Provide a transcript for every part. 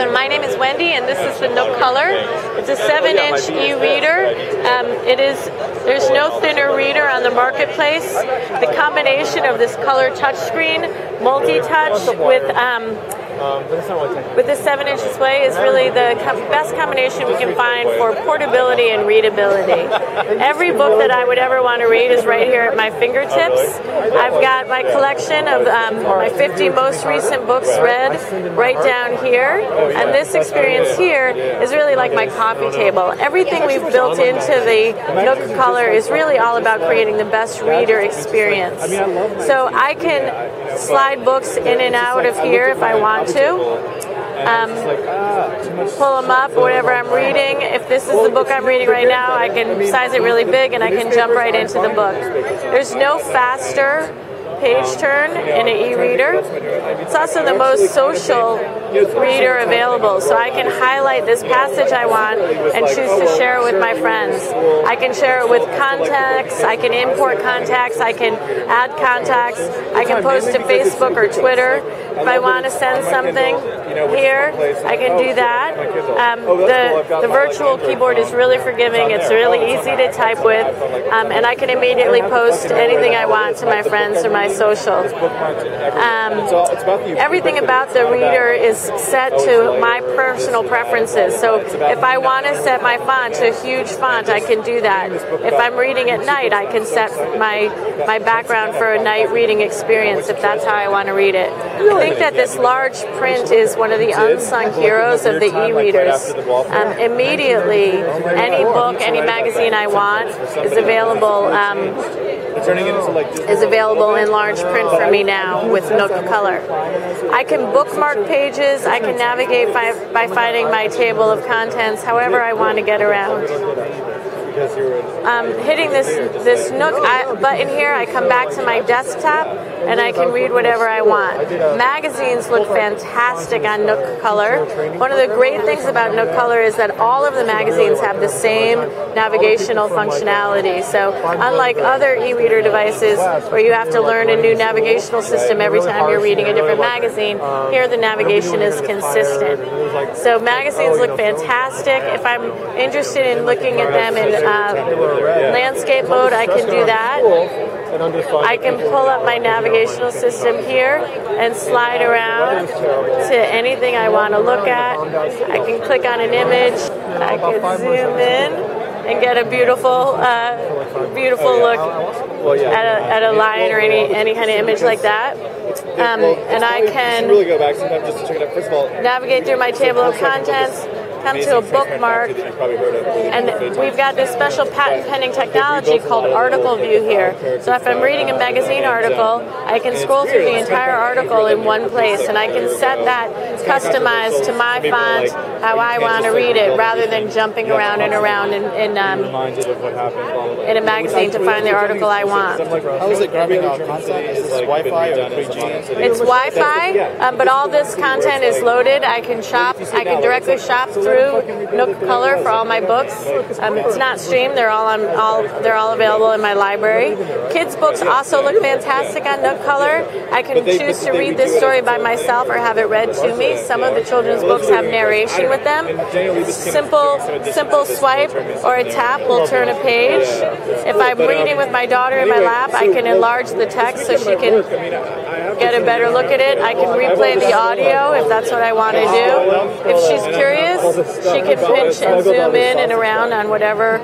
and my name is Wendy, and this is the Nook Color. It's a 7-inch e-reader. There's no thinner reader on the marketplace. The combination of this color touchscreen, multi-touch with the 7-inch display is really the best combination we can find for portability and readability. Every book that I would ever want to read is right here at my fingertips. I've got my collection of my 50 most recent books read right down here, and this experience here is really like my coffee table. Everything we've built into the Nook Color is really all about creating the best reader experience. So I can slide books in and out of here if I want to. Pull them up, whatever I'm reading. If this is the book I'm reading right now, I can size it really big and I can jump right into the book. There's no faster page turn in an e-reader. It's also the most social reader available, so I can highlight this passage I want and choose to share it with my friends. I can share it with contacts, I can import contacts, I can add contacts, I can post to Facebook or Twitter. If I want to send something here, I can do that. The virtual keyboard is really forgiving, it's really easy to type with, and I can immediately post anything I want to my friends or my social. Everything about the reader is set to my personal preferences. So if I want to set my font to a huge font, I can do that. If I'm reading at night, I can set my background for a night reading experience if that's how I want to read it. I think that this large print is one of the unsung heroes of the e-readers. Immediately, any book, any magazine I want is available in large print for me now with Nook Color. I can bookmark pages, I can navigate by finding my table of contents however I want to get around. Hitting this Nook button here, I come back to my desktop and I can read whatever I want. Magazines look fantastic on Nook Color. One of the great things about Nook Color is that all of the magazines have the same navigational functionality. So unlike other e-reader devices where you have to learn a new navigational system every time you're reading a different magazine, here the navigation is consistent. So magazines look fantastic. If I'm interested in looking at them in landscape mode, I can do that. I can pull up my navigational system here and slide around to anything I want to look at. I can click on an image, I can zoom in and get a beautiful look at a lion or any kind of image like that. And I can navigate through my table of contents, come to a bookmark, and we've got this special patent pending technology called article view here. So if I'm reading a magazine article, I can scroll through the entire article in one place, and I can set that customized to my font, how I want to read it, rather than jumping around and around in a magazine to find the article I want. How is it grabbing our content? Is this Wi-Fi or 3G? It's Wi-Fi, but all this content is loaded. I can shop. I can directly shop through Nook Color for all my books. It's not streamed; they're all available in my library. Kids' books also look fantastic on Nook Color. I can choose to read this story by myself or have it read to me. Some of the children's books have narration with them. Simple swipe or a tap will turn a page. If I'm reading with my daughter in my lap, I can enlarge the text so she can get a better look at it. I can replay the audio if that's what I want to do. If she's curious, she can pinch and zoom in and around on whatever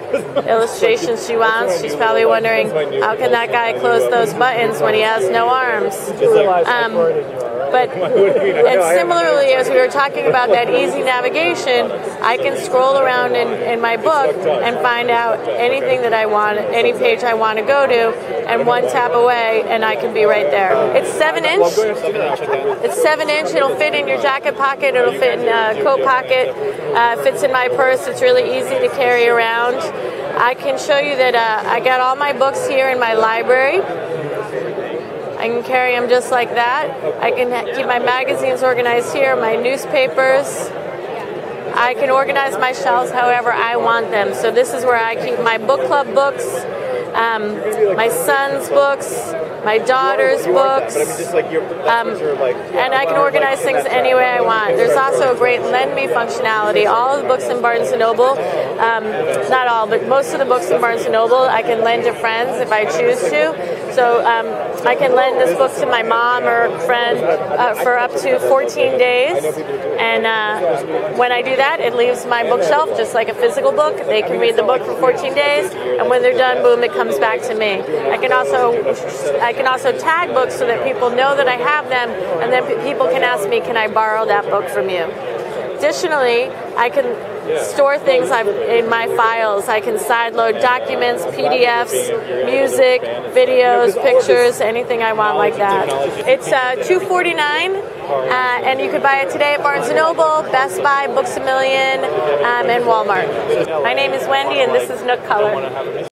illustration she wants. She's probably wondering, how can that guy close those buttons when he has no arms? And similarly, as we were talking about that easy navigation, I can scroll around in my book and find out anything that I want, any page I want to go to, and one tap away, and I can be right there. It's 7-inch. It's 7-inch. It'll fit in your jacket pocket. It'll fit in a coat pocket. Fits in my purse. It's really easy to carry around. I can show you that I got all my books here in my library. I can carry them just like that. I can keep my magazines organized here, my newspapers. I can organize my shelves however I want them. So this is where I keep my book club books, my son's books, my daughter's books, and I can organize things any way I want. There's also a great Lend Me functionality. All of the books in Barnes & Noble, not all, but most of the books in Barnes & Noble, I can lend to friends if I choose to. So I can lend this book to my mom or friend for up to 14 days, and when I do that, it leaves my bookshelf just like a physical book. They can read the book for 14 days, and when they're done, boom, it comes back to me. I can also tag books so that people know that I have them, and then people can ask me, can I borrow that book from you? Additionally, I can store things in my files. I can sideload documents, PDFs, music, videos, pictures, anything I want like that. It's $2.49, and you can buy it today at Barnes & Noble, Best Buy, Books A Million, and Walmart. My name is Wendy, and this is Nook Color.